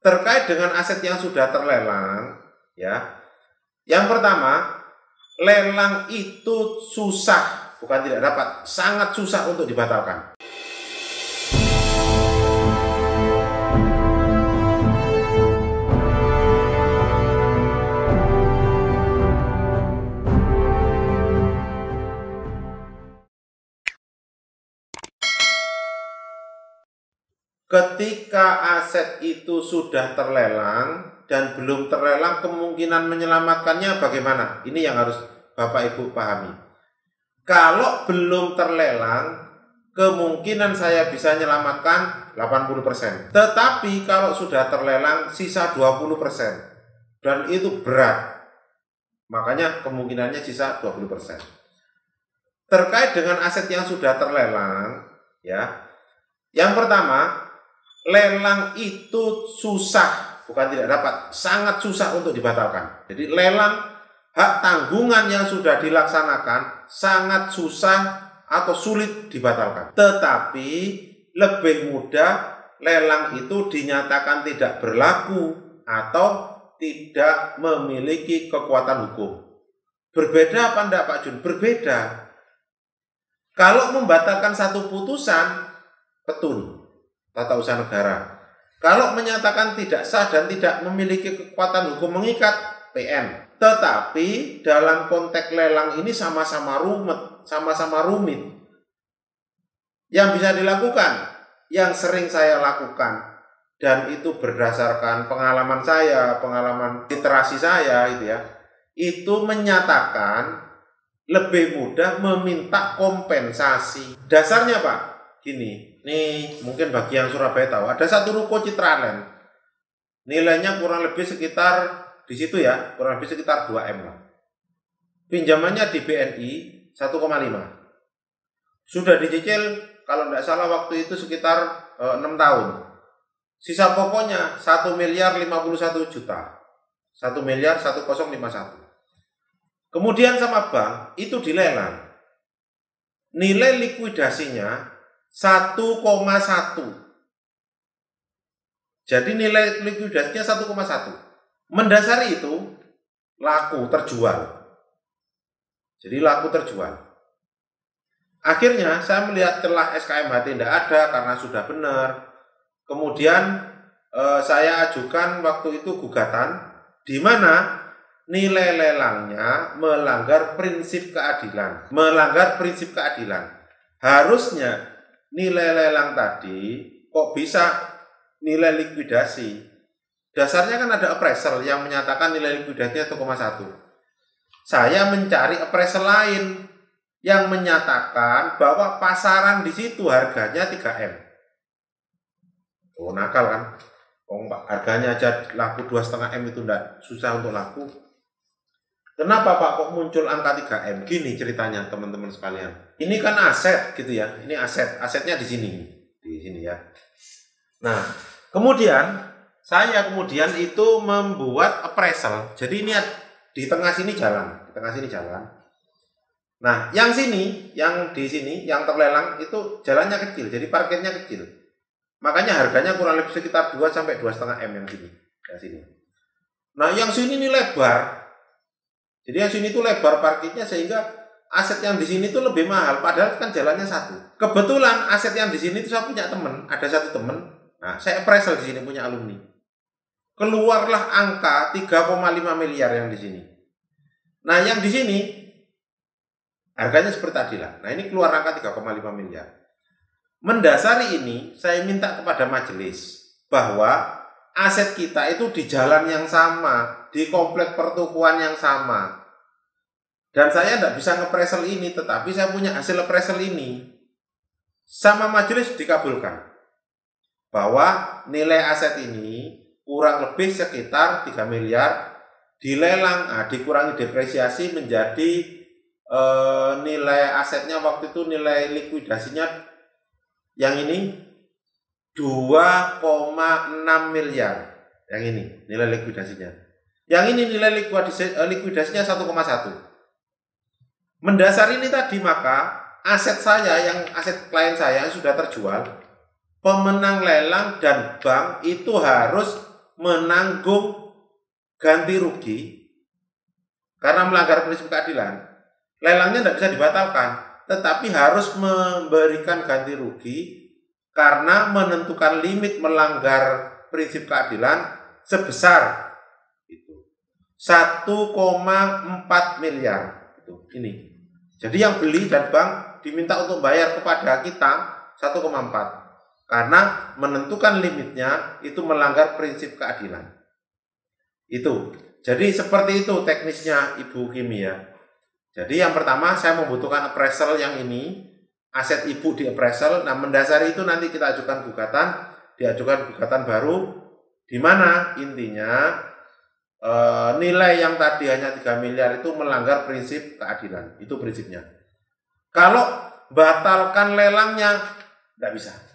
Terkait dengan aset yang sudah terlelang, ya. Yang pertama, lelang itu susah, bukan tidak dapat, sangat susah untuk dibatalkan. Ketika aset itu sudah terlelang dan belum terlelang, kemungkinan menyelamatkannya bagaimana? Ini yang harus Bapak Ibu pahami. Kalau belum terlelang, kemungkinan saya bisa menyelamatkan 80%. Tetapi kalau sudah terlelang, sisa 20%. Dan itu berat. Makanya kemungkinannya sisa 20%. Terkait dengan aset yang sudah terlelang, ya. Yang pertama, lelang itu susah, bukan tidak dapat, sangat susah untuk dibatalkan. Jadi lelang hak tanggungan yang sudah dilaksanakan sangat susah atau sulit dibatalkan. Tetapi lebih mudah lelang itu dinyatakan tidak berlaku atau tidak memiliki kekuatan hukum. Berbeda apa enggak Pak Jun? Berbeda. Kalau membatalkan satu putusan, petun tata usaha negara. Kalau menyatakan tidak sah dan tidak memiliki kekuatan hukum mengikat, PN. Tetapi dalam konteks lelang ini sama-sama rumit. Yang bisa dilakukan, yang sering saya lakukan, dan itu berdasarkan pengalaman saya, pengalaman literasi saya, gitu ya, itu menyatakan lebih mudah meminta kompensasi. Dasarnya Pak, gini. Nih, mungkin bagi yang Surabaya tahu, ada satu ruko Citraland. Nilainya kurang lebih sekitar, di situ ya, kurang lebih sekitar 2M lah. Pinjamannya di BNI 1,5. Sudah dicicil, kalau tidak salah waktu itu sekitar 6 tahun. Sisa pokoknya 1.051.000.000. 1.01051. Kemudian sama bank, itu dilelang. Nilai likuidasinya 1,1. Jadi nilai likuidasinya 1,1. Mendasari itu laku terjual. Jadi laku terjual. Akhirnya saya melihat celah SKMHT tidak ada karena sudah benar. Kemudian saya ajukan waktu itu gugatan di mana nilai lelangnya melanggar prinsip keadilan. Melanggar prinsip keadilan. Harusnya nilai lelang tadi kok bisa nilai likuidasi. Dasarnya kan ada appraisal yang menyatakan nilai likuidasinya 1,1. Saya mencari appraisal lain yang menyatakan bahwa pasaran di situ harganya 3M. Oh nakal kan? Oh Pak, harganya aja laku 2,5M itu enggak susah untuk laku. Kenapa Pak kok muncul angka 3M? Gini ceritanya teman-teman sekalian. Ini kan aset gitu ya. Ini aset. Asetnya di sini. Di sini ya. Nah, kemudian saya itu membuat appraisal. Jadi ini di tengah sini jalan. Di tengah sini jalan. Nah, yang sini, yang di sini, yang terlelang itu jalannya kecil. Jadi parkirnya kecil. Makanya harganya kurang lebih sekitar 2 sampai 2,5M yang sini. Yang sini. Nah, yang sini ini lebar. Jadi yang sini itu lebar parkirnya sehingga aset yang di sini itu lebih mahal. Padahal kan jalannya satu. Kebetulan aset yang di sini itu saya punya teman, ada satu teman. Nah, saya appraisal di sini punya alumni. Keluarlah angka 3,5 miliar yang di sini. Nah, yang di sini harganya seperti tadi lah. Nah, ini keluar angka 3,5 miliar. Mendasari ini saya minta kepada majelis bahwa aset kita itu di jalan yang sama, di komplek pertukuan yang sama. Dan saya tidak bisa nge-appraisal ini, tetapi saya punya hasil appraisal ini. Sama majelis dikabulkan bahwa nilai aset ini kurang lebih sekitar 3 miliar dilelang, dikurangi depresiasi menjadi nilai asetnya waktu itu nilai likuidasinya yang ini 2,6 miliar. Yang ini nilai likuidasinya. Yang ini nilai likuidasinya 1,1. Mendasari ini tadi maka aset saya yang aset klien saya yang sudah terjual, pemenang lelang dan bank itu harus menanggung ganti rugi karena melanggar prinsip keadilan, lelangnya tidak bisa dibatalkan, tetapi harus memberikan ganti rugi karena menentukan limit melanggar prinsip keadilan sebesar itu 1,4 miliar. Itu ini. Jadi yang beli dan bank diminta untuk bayar kepada kita 1,4 karena menentukan limitnya itu melanggar prinsip keadilan. Itu. Jadi seperti itu teknisnya Ibu Kimia. Jadi yang pertama saya membutuhkan appraisal yang ini, aset Ibu di appraisal. Nah, mendasari itu nanti kita ajukan gugatan, diajukan gugatan baru di mana intinya nilai yang tadi hanya 3 miliar itu melanggar prinsip keadilan. Itu prinsipnya. Kalau batalkan lelangnya, tidak bisa.